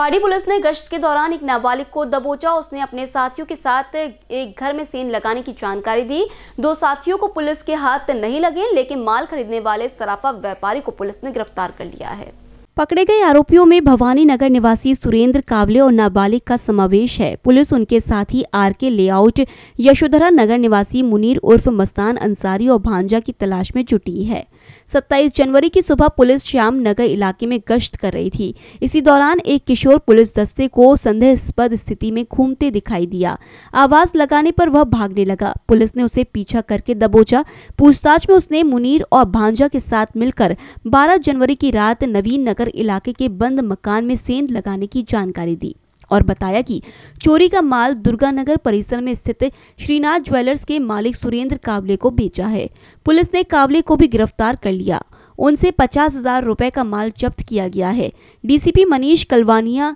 पाड़ी पुलिस ने गश्त के दौरान एक नाबालिग को दबोचा। उसने अपने साथियों के साथ एक घर में सेंध लगाने की जानकारी दी। दो साथियों को पुलिस के हाथ नहीं लगे, लेकिन माल खरीदने वाले सराफा व्यापारी को पुलिस ने गिरफ्तार कर लिया है। पकड़े गए आरोपियों में भवानी नगर निवासी सुरेंद्र कावले और नाबालिग का समावेश है। पुलिस उनके साथी आर के लेआउट यशोधरा नगर निवासी मुनीर उर्फ मस्तान अंसारी और भांजा की तलाश में जुटी है। 27 जनवरी की सुबह पुलिस श्याम नगर इलाके में गश्त कर रही थी। इसी दौरान एक किशोर पुलिस दस्ते को संदेहास्पद स्थिति में घूमते दिखाई दिया। आवाज लगाने पर वह भागने लगा। पुलिस ने उसे पीछा करके दबोचा। पूछताछ में उसने मुनीर और भांजा के साथ मिलकर 12 जनवरी की रात नवीन नगर इलाके के बंद मकान में सेंध लगाने की जानकारी दी और बताया कि चोरी का माल दुर्गानगर परिसर में स्थित श्रीनाथ ज्वेलर्स के मालिक सुरेंद्र कावले को बेचा है। पुलिस ने कावले को भी गिरफ्तार कर लिया। उनसे 50,000 रुपए का माल जब्त किया गया है। डीसीपी मनीष कलवानिया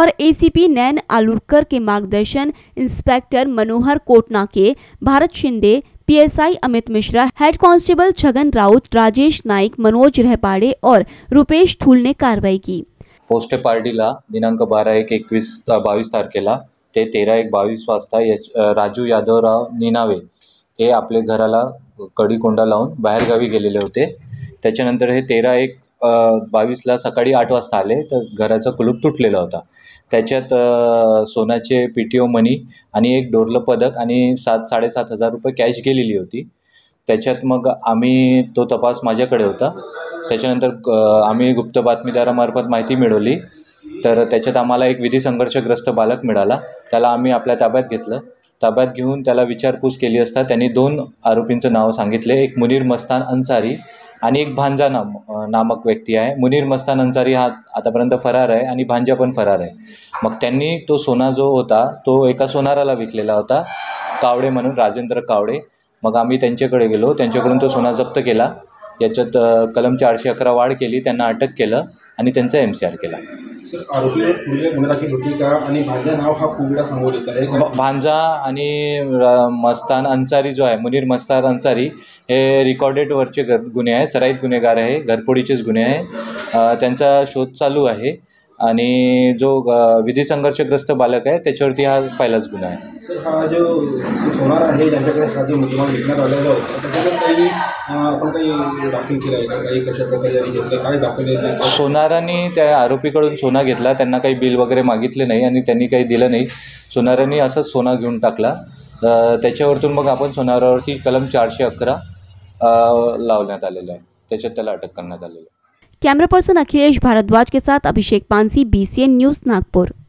और एसीपी नैन आलूरकर के मार्गदर्शन इंस्पेक्टर मनोहर कोटना के, Bharat Shinde, PSI Amit Mishra, head constable Chhagan Raut, Rajesh Naik, Manoj Repade और रुपेश थूल ने कारवाई की। पोस्टे पार्टीला दिनांक 12/1-22 तारखेला ते 13/1-22 वाजता राजू यादवराव निनावे हे आपले घराला कढीकोंडा लावून बाहेरगावी गेलेले होते। त्याच्यानंतर हे 13/1-22ला सकाळी 8 वाजता आले, तर घराचा कुलूप तुटलेला होता। त्याच्यात सोन्याचे पीटीओ मनी आणि एक डोरलं पदक आणि 7,000-7,500 रुपये कॅश गेलेली होती। त्याच्यात मग आम्ही तो तपास माझ्याकडे होता। त्याच्यानंतर आम्ही गुप्त बातमीदारामार्फत माहिती मिळवली, तर त्याच्यात आम्हाला एक विधी संघर्षग्रस्त बालक मिळाला। त्याला आम्ही आपल्या ताब्यात घेतलं। ताब्यात घेऊन त्याला विचारपूस केली असता त्यांनी 2 आरोपींचं नाव सांगितले। एक मुनीर मस्तान अंसारी आणि एक भांजा नामक व्यक्ती आहे। मुनीर मस्तान अंसारी हा आतापर्यंत फरार आहे आणि भांजा पण फरार आहे। मग त्यांनी तो सोना जो होता तो एका सोनाराला विकलेला होता, कावडे म्हणून, राजेंद्र कावडे। मग आम्ही त्यांच्याकडे गेलो, त्यांच्याकडून तो सोना जप्त केला। याच्यात कलम 411 वाढ केली, त्यांना अटक केलं आणि त्यांचा एमसीआर केला। भांजा आणि मस्तान अंसारी जो आहे, मुनीर मस्तान अंसारी हे रिकॉर्डेड वरचे गुन्हे आहे, सराईत गुन्हेगार आहे, घरपोडीचेच गुन्हे आहे। त्यांचा शोध चालू आहे आणि जो विधी संघर्षग्रस्त बालक आहे त्याच्यावरती हा पहिलाच गुन्हा आहे। सर हा जो सोनार आहे ज्यांच्याकडे हा जो मुद्देमाल विकण्यात आलेला होता त्याच्यावर काही आपण काही दाखल केलं आहे का? काही कशा प्रकारे घेतलं, काय दाखवलं? सोनारांनी त्या आरोपीकडून सोना घेतला, त्यांना काही बिल वगैरे मागितले नाही आणि त्यांनी काही दिलं नाही। सोनारांनी असंच सोना घेऊन टाकला। त्याच्यावरतून मग आपण सोनारावरती कलम 411 लावण्यात आलेलं आहे, त्याच्यात त्याला अटक करण्यात आलेलं आहे। कैमरा पर्सन अखिलेश भारद्वाज के साथ अभिषेक पानसी, INBCN न्यूज़, नागपुर।